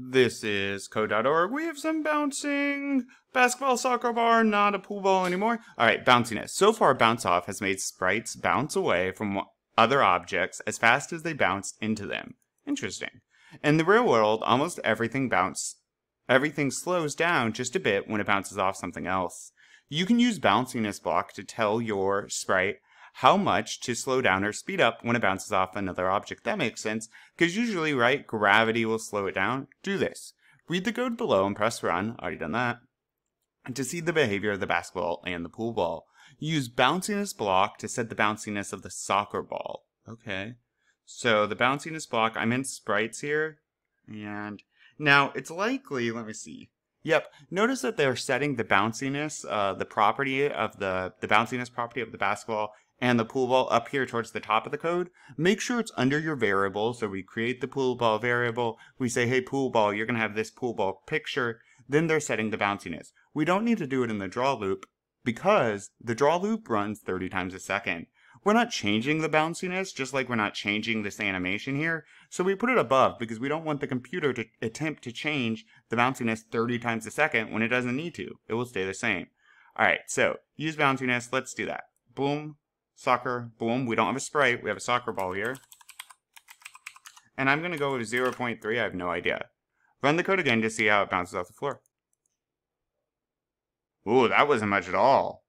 This is Code.org. We have some bouncing. Basketball, soccer bar, not a pool ball anymore. All right, bounciness. So far, bounce off has made sprites bounce away from other objects as fast as they bounced into them. Interesting. In the real world, almost everything slows down just a bit when it bounces off something else. You can use bounciness block to tell your sprite how much to slow down or speed up when it bounces off another object. That makes sense, because usually, right, gravity will slow it down. Do this. Read the code below and press run, already done that, to see the behavior of the basketball and the pool ball. Use bounciness block to set the bounciness of the soccer ball. Okay, so the bounciness block, I'm in sprites here, and now it's likely, let me see. Yep, notice that they're setting the bounciness, the bounciness property of the basketball and the pool ball up here towards the top of the code. Make sure it's under your variable. So we create the pool ball variable. We say, hey, pool ball, you're going to have this pool ball picture. Then they're setting the bounciness. We don't need to do it in the draw loop because the draw loop runs 30 times a second. We're not changing the bounciness, just like we're not changing this animation here. So we put it above because we don't want the computer to attempt to change the bounciness 30 times a second when it doesn't need to. It will stay the same. All right, so use bounciness. Let's do that. Boom. Soccer, boom, we don't have a sprite, we have a soccer ball here. And I'm gonna go with 0.3, I have no idea. Run the code again to see how it bounces off the floor. Ooh, that wasn't much at all.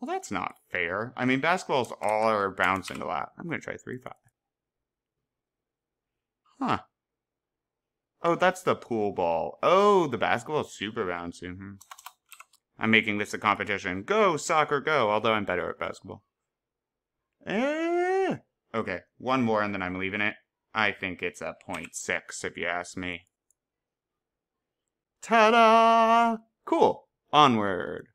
Well, that's not fair. I mean, basketballs all are bouncing a lot. I'm gonna try 3.5. Huh. Oh, that's the pool ball. Oh, the basketball is super bouncy. I'm making this a competition. Go, soccer, go, although I'm better at basketball. Okay, one more and then I'm leaving it. I think it's a 0.6 if you ask me. Ta-da! Cool. Onward.